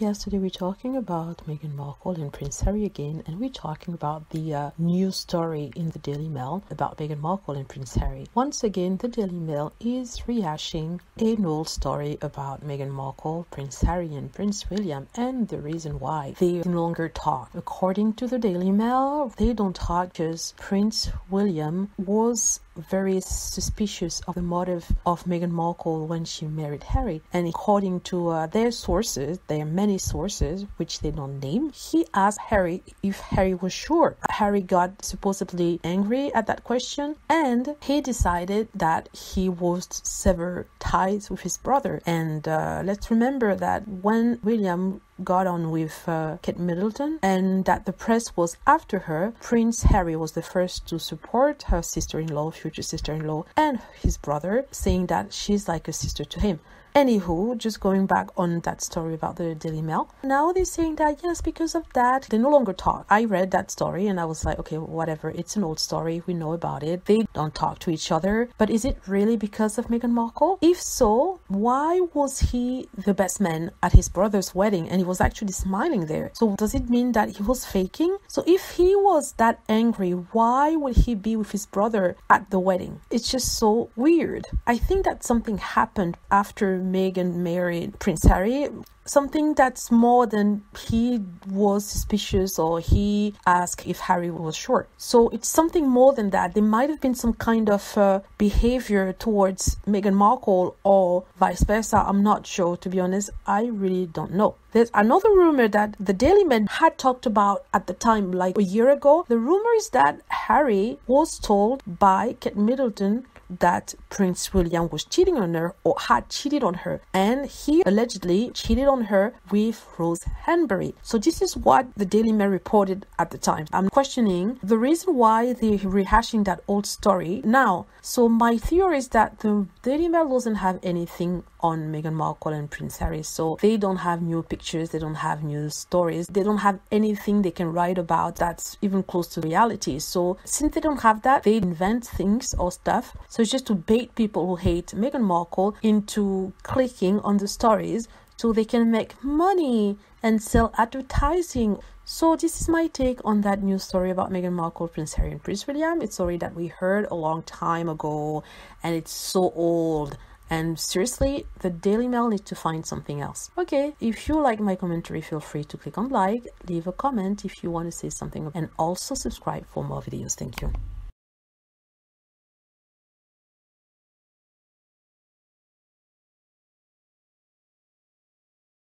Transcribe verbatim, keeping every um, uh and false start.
Yesterday we're talking about Meghan Markle and Prince Harry again, and we're talking about the uh, news story in the Daily Mail about Meghan Markle and Prince Harry. Once again, the Daily Mail is rehashing an old story about Meghan Markle, Prince Harry and Prince William, and the reason why they no longer talk. According to the Daily Mail, they don't talk because Prince William was very suspicious of the motive of Meghan Markle when she married Harry, and according to uh, their sources, their many sources which they don't name, he asked Harry if Harry was sure. Harry got supposedly angry at that question, and he decided that he would sever ties with his brother. And uh, let's remember that when William got on with uh, Kate Middleton and that the press was after her, Prince Harry was the first to support her sister-in-law, future sister-in-law, and his brother, saying that she's like a sister to him. Anywho, just going back on that story about the Daily Mail, now they're saying that yes, because of that, they no longer talk. I read that story and I was like, okay, whatever, it's an old story, we know about it, they don't talk to each other. But is it really because of Meghan Markle? If so, why was he the best man at his brother's wedding and he was actually smiling there? So does it mean that he was faking? So if he was that angry, why would he be with his brother at the wedding? It's just so weird. I think that something happened after Meghan married Prince Harry, something that's more than he was suspicious or he asked if Harry was sure. So it's something more than that. There might have been some kind of uh, behavior towards Meghan Markle or vice versa. I'm not sure, to be honest. I really don't know. There's another rumor that the Daily Mail had talked about at the time, like a year ago. The rumor is that Harry was told by Kate Middleton that Prince William was cheating on her or had cheated on her, and he allegedly cheated on her with Rose Hanbury. So this is what the Daily Mail reported at the time. I'm questioning the reason why they're rehashing that old story now. So my theory is that the Daily Mail doesn't have anything on Meghan Markle and Prince Harry, so they don't have new pictures, they don't have new stories, they don't have anything they can write about that's even close to reality. So since they don't have that, they invent things or stuff. So it's just to bait people who hate Meghan Markle into clicking on the stories so they can make money and sell advertising. So this is my take on that news story about Meghan Markle, Prince Harry and Prince William. It's a story that we heard a long time ago and it's so old. And seriously, the Daily Mail needs to find something else. Okay, if you like my commentary, feel free to click on like, leave a comment if you want to say something, and also subscribe for more videos. Thank you.